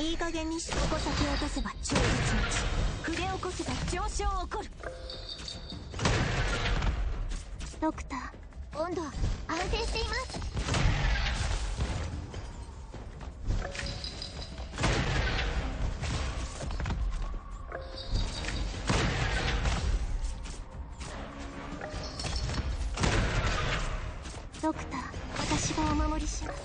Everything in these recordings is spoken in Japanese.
いい加減にして矛先を落とせば超絶持ち、筆を起こせば上昇起こる。ドクター、温度安定しています。ドクター、私がお守りします。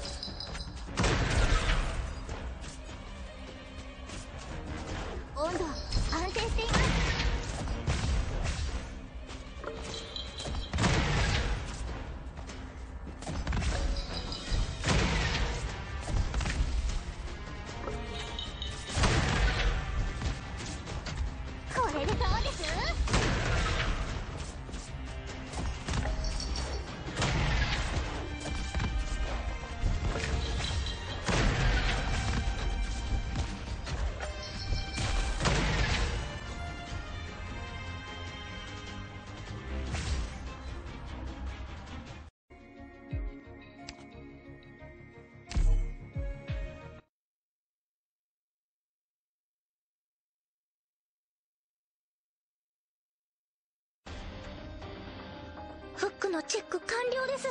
フックのチェック完了です。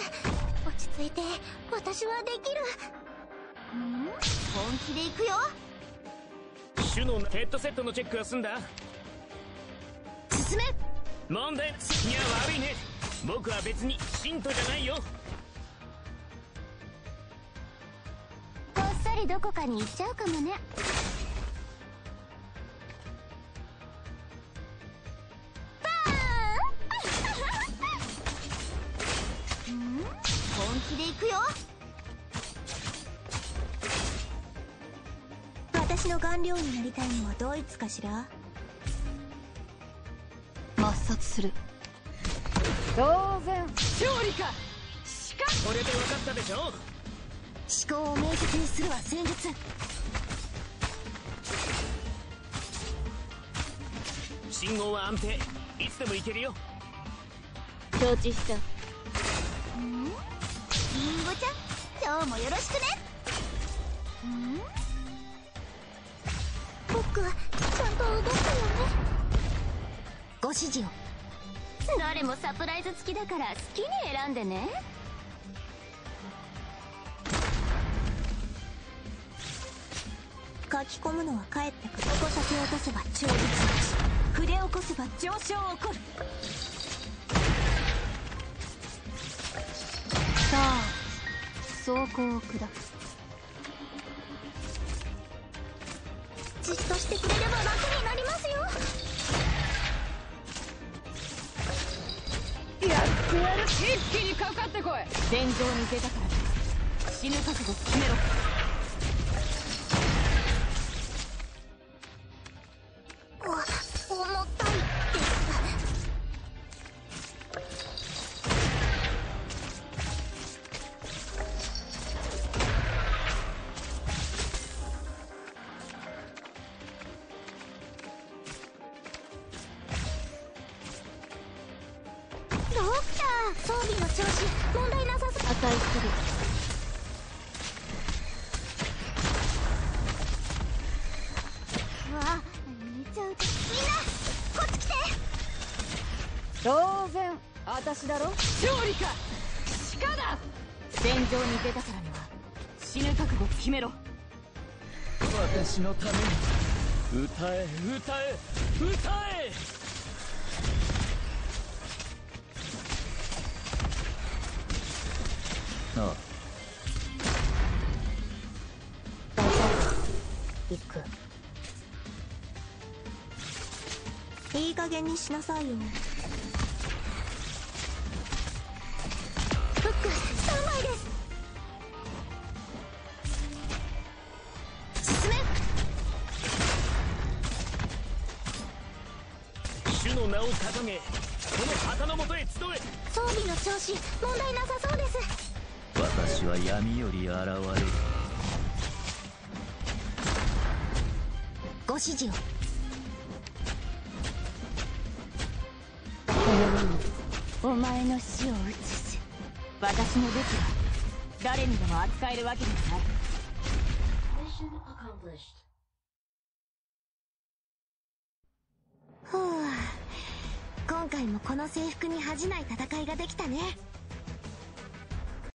落ち着いて、私はできる。ん？本気でいくよ。主のヘッドセットのチェックは済んだ。進め。問題。いや悪いね。僕は別に信徒じゃないよ。こっそりどこかに行っちゃうかもね。で行くよ。私の顔料になりたいのはドイツかしら。抹殺する。当然勝利か。しかこれで分かったでしょ。思考を明確にするは戦術。信号は安定、いつでもいけるよ。承知した。ちゃん、今日もよろしくね。ん？僕はちゃんと動くよね。ご指示を。誰もサプライズ付きだから好きに選んでね。書き込むのは帰ってくる。矛先を落とせば超絶落ち、筆を起こせば上昇起こる。さあ、走行を下す。じっとしてくれれば楽になりますよ。やってやる。一気にかかってこい。戦場に出たから死ぬ覚悟決めろ。重たいです。装備の調子問題なさそう。値する。うわ、見ちゃうと。みんなこっち来て。当然私だろ。勝利か。鹿だ。戦場に出たからには死ぬ覚悟決めろ。私のために歌え歌え歌え。ああ、行く。いい加減にしなさいよ。フック3枚です。進め。主の名を掲げ、この旗のもとへ集え。装備の調子問題なさそうです。私は闇より現れる。ご指示を。お前の死を移す。私の武器は誰にでも扱えるわけではない。回もこの制服に恥じない戦いができたね。